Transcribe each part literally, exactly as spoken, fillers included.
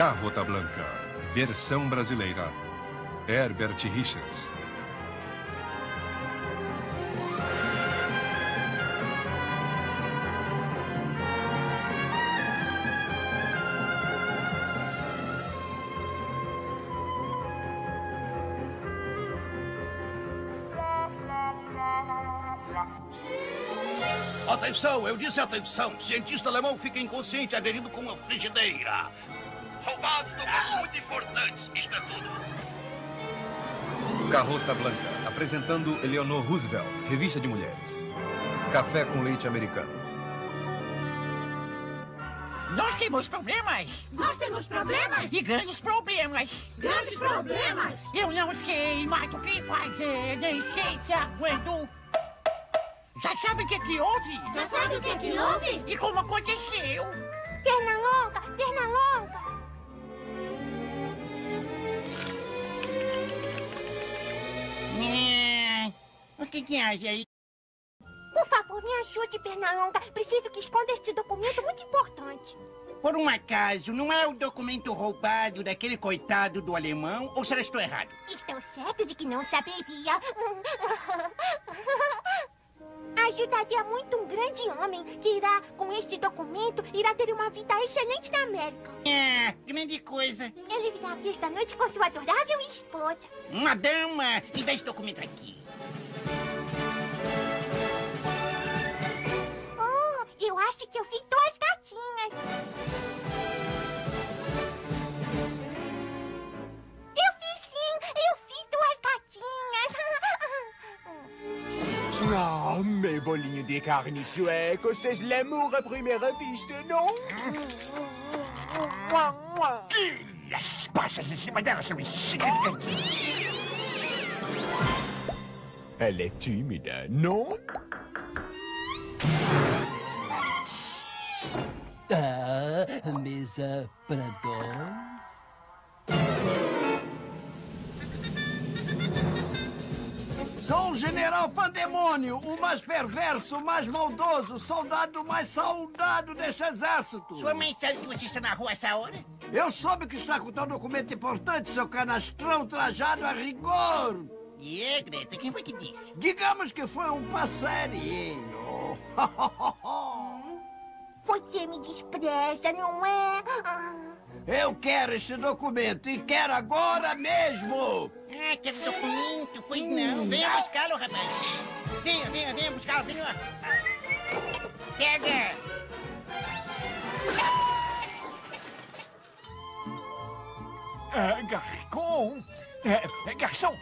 Carrota Blanca, versão brasileira, Herbert Richards. Atenção, eu disse atenção. Cientista alemão fica inconsciente aderido com uma frigideira. Roubados documentos muito importantes. Isto é tudo. Carrota Blanca, apresentando Eleanor Roosevelt, revista de mulheres. Café com leite americano. Nós temos problemas. Nós temos problemas. E grandes problemas. Grandes problemas. Eu não sei mais o que fazer, nem sei se aguento. Já sabe o que que houve? Já sabe o que que houve? E como aconteceu? Pernalonga! Pernalonga! É... O que que há aí? Por favor, me ajude, Pernalonga. Preciso que esconda este documento muito importante. Por um acaso, não é o documento roubado daquele coitado do alemão? Ou será que estou errado? Estou certo de que não saberia. Ajudaria muito um grande homem que irá, com este documento, irá ter uma vida excelente na América. É, grande coisa. Ele virá aqui esta noite com sua adorável esposa. Uma dama! Me dá esse documento aqui. Oh, eu acho que eu vi duas gatinhas. Eu vi sim, eu vi duas gatinhas. Oh, meu bolinho de carne sueco, c'est l'amour à primeira vista, não? Que as passas em cima dela são insignificantes. Ela é tímida, não? Ah, mesa para dois. Sou o general Pandemônio, o mais perverso, o mais maldoso, o soldado mais saudado deste exército. Sua mãe sabe que você está na rua essa hora? Eu soube que está com tal documento importante, seu canastrão trajado a rigor. E é, Greta, quem foi que disse? Digamos que foi um passarinho. Você me despreza, não é? Eu quero este documento e quero agora mesmo! Ah, quer um documento? Pois não. Venha buscá-lo, rapaz. Venha, venha, venha buscá-lo. Venha. Pega! Ah, garçom! É, garçom!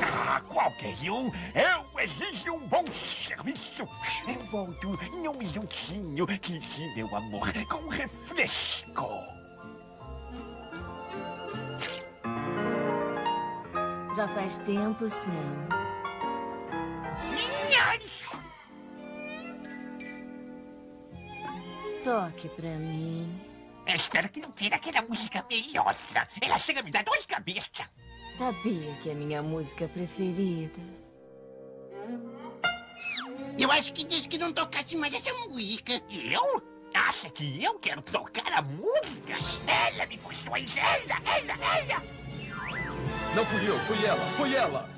Ah, qualquer um, eu exijo um bom serviço. Eu volto em um minutinho, que sim, meu amor, com um refresco. Já faz tempo, Sam. Toque pra mim. Eu espero que não tire aquela música melhosa. Ela chega a me dar dor de cabeça. Sabia que é a minha música preferida. Eu acho que disse que não tocasse mais essa música. Eu? Acha que eu quero tocar a música? Ela me forçou a isso. Ela, ela, ela. Não fui eu, fui ela, fui ela.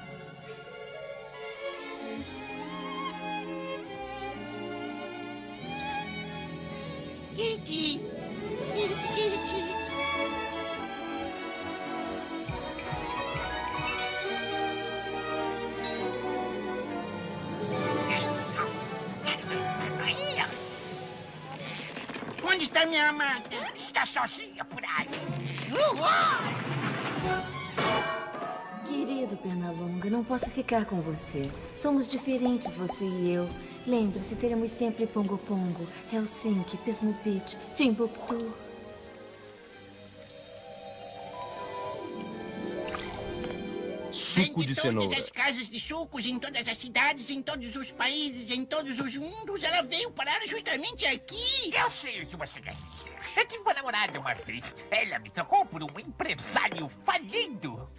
Kitty, Kitty, Kitty. Onde está minha amada? Está sozinha por aí. Querido Pernalonga, não posso ficar com você. Somos diferentes, você e eu. Lembre-se, teremos sempre Pongo-Pongo, Helsinki, Pismo Pitch, Timbuktu. Suco de, de cenoura. Em todas as casas de sucos, em todas as cidades, em todos os países, em todos os mundos, ela veio parar justamente aqui. Eu sei o que você quer dizer. Eu tive uma namorada uma vez. Ela me trocou por um empresário falido.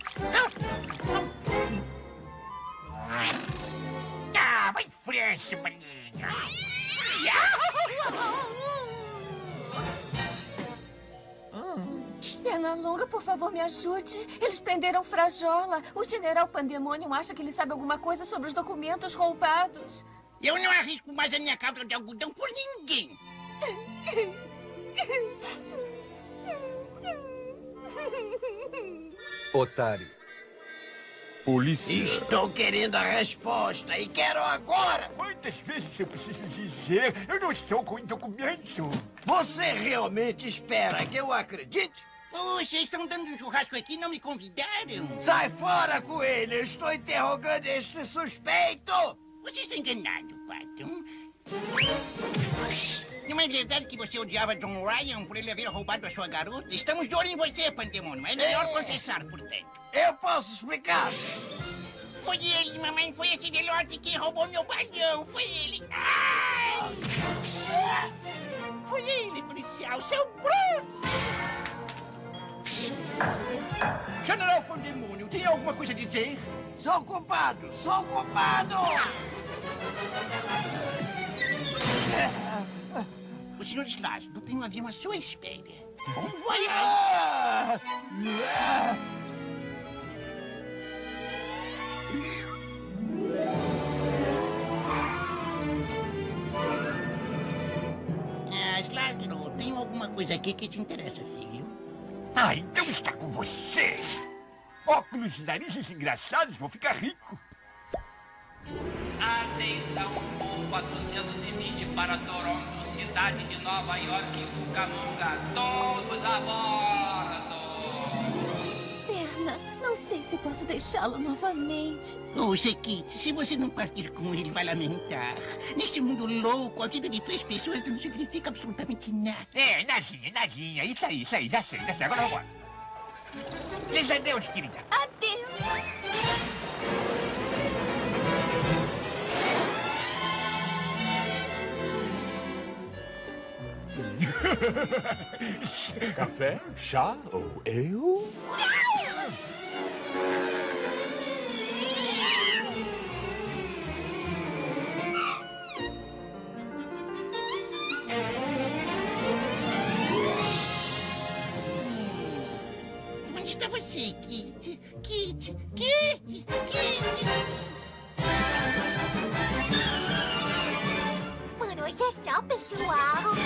Ah, vai em frente, maninha. Ah! Ana Longa, por favor, me ajude. Eles prenderam Frajola. O general Pandemônio acha que ele sabe alguma coisa sobre os documentos roubados. Eu não arrisco mais a minha calça de algodão por ninguém. Otário. Polícia. Estou querendo a resposta e quero agora. Quantas vezes eu preciso dizer? Eu não estou com o documento. Você realmente espera que eu acredite? Poxa, estão dando um churrasco aqui e não me convidaram. Sai fora, coelho. Eu estou interrogando este suspeito. Você está enganado, Pato. Não é verdade que você odiava John Ryan por ele haver roubado a sua garota? Estamos de olho em você, Pandemônio. É melhor confessar, portanto. Eu posso explicar. Foi ele, mamãe. Foi esse velhote que roubou meu balhão. Foi ele. Ah! Foi ele, policial. Seu Bruno. General Pandemônio, tem alguma coisa a dizer? Sou culpado. Sou culpado. O senhor Slaslo tem um avião à sua espera. Bom voyage. Ah, Slaslo, tem alguma coisa aqui que te interessa, filho? Ah, então está com você! Óculos e narizes engraçados, vou ficar rico! Atenção, voo quatrocentos e vinte para Toronto, cidade de Nova York, Gugamonga, todos a bordo! Não sei se posso deixá-lo novamente. Oh, Chiquite, se você não partir com ele, vai lamentar. Neste mundo louco, a vida de três pessoas não significa absolutamente nada. É, nadinha, nadinha. Isso aí, isso aí. Já sei, já sei. Agora vamos embora. Diz adeus, querida. Adeus. Café, chá ou eu? Onde está você, Kit? Kit, Kit, Kit! Por hoje é só, pessoal.